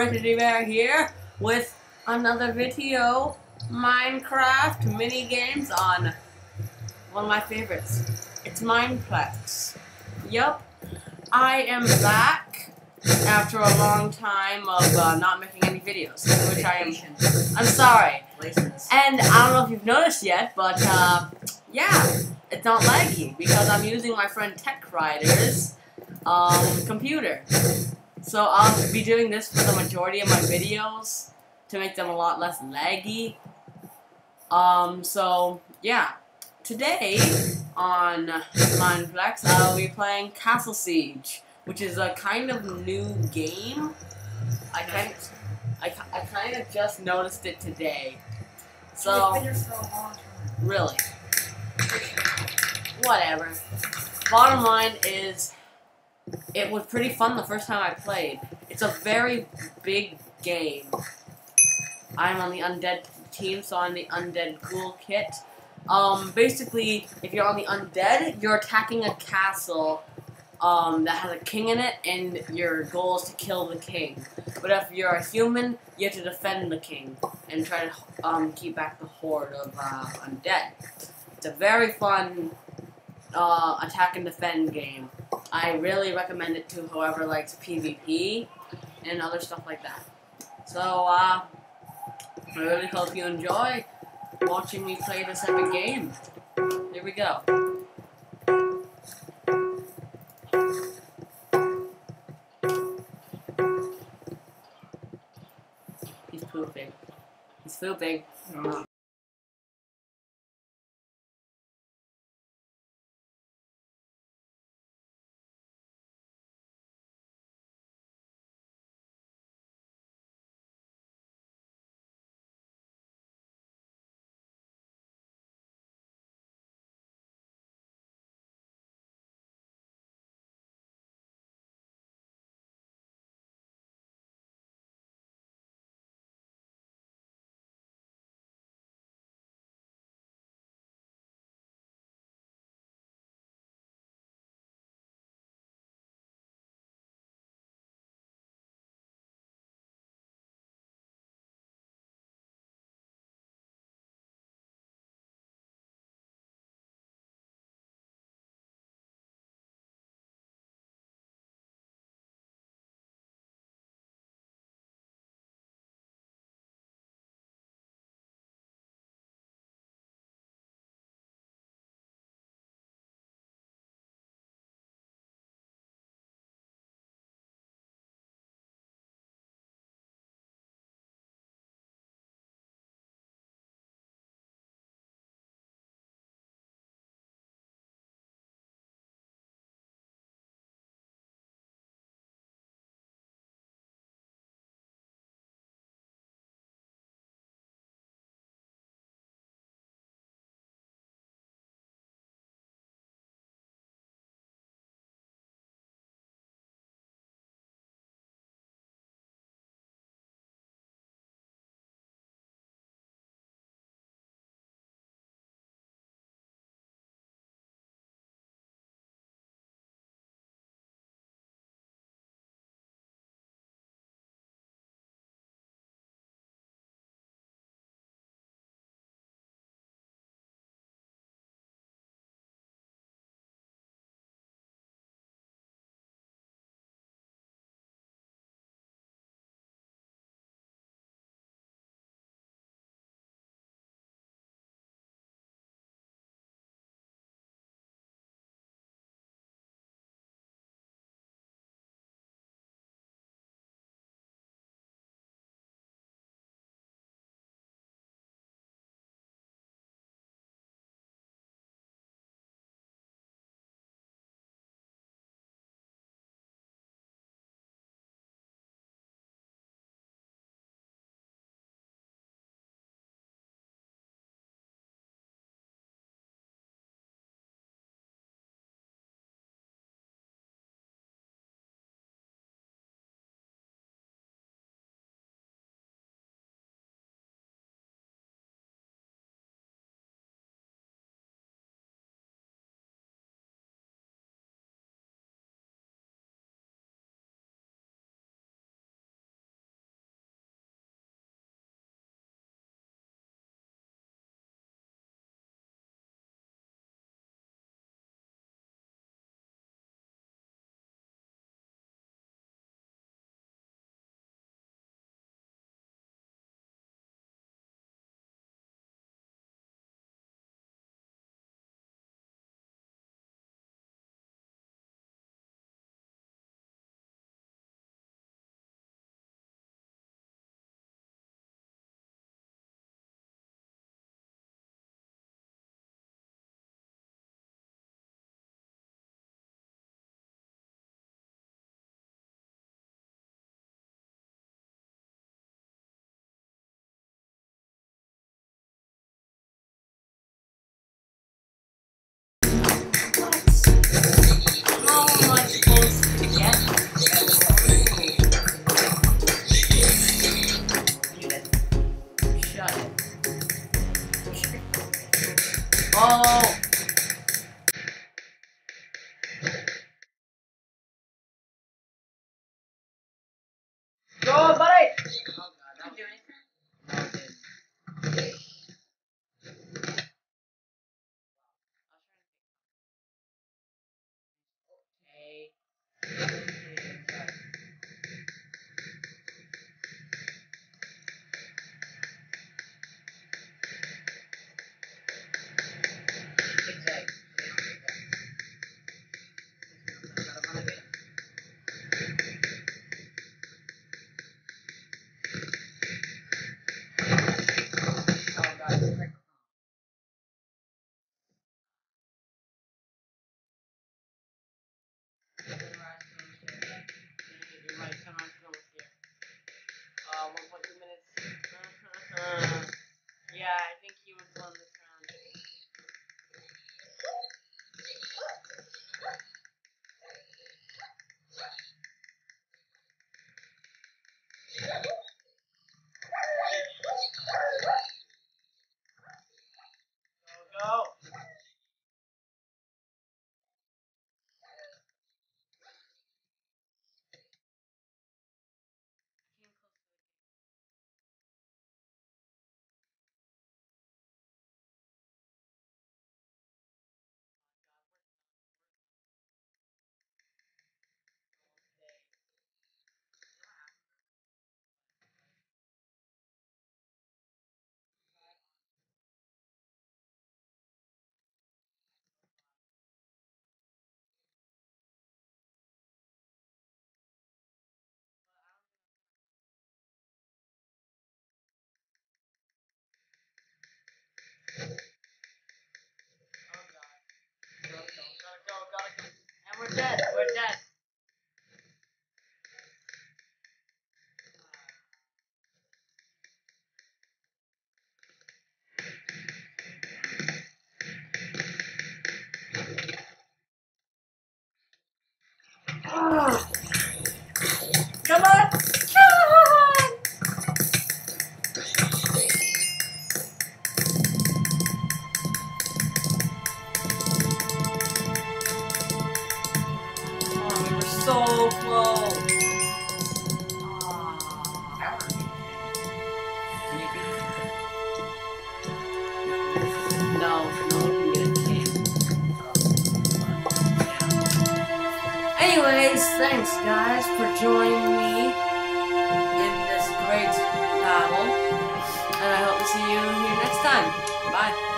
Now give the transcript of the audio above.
Viridity Bear here with another video, Minecraft minigames on one of my favorites. It's Mineplex. Yup, I am back after a long time of not making any videos, which I'm sorry. And I don't know if you've noticed yet, but yeah, it's not laggy because I'm using my friend Tech Rider's computer. So I'll be doing this for the majority of my videos to make them a lot less laggy. So yeah, today on Mineplex I'll be playing Castle Siege, which is a kind of new game. I kind of just noticed it today. So really, whatever. Bottom line is, it was pretty fun the first time I played. It's a very big game. I'm on the undead team, so I'm the undead ghoul kit. Basically, if you're on the undead, you're attacking a castle that has a king in it, and your goal is to kill the king. But if you're a human, you have to defend the king and try to keep back the horde of undead. It's a very fun attack and defend game. I really recommend it to whoever likes PvP and other stuff like that. So, I really hope you enjoy watching me play this epic game. Here we go. He's pooping. He's pooping. Oh. No! Go, buddy! Not doing anything? Okay. We're dead. We're dead. Come on. Thanks, guys, for joining me in this great battle, and I hope to see you here next time. Bye.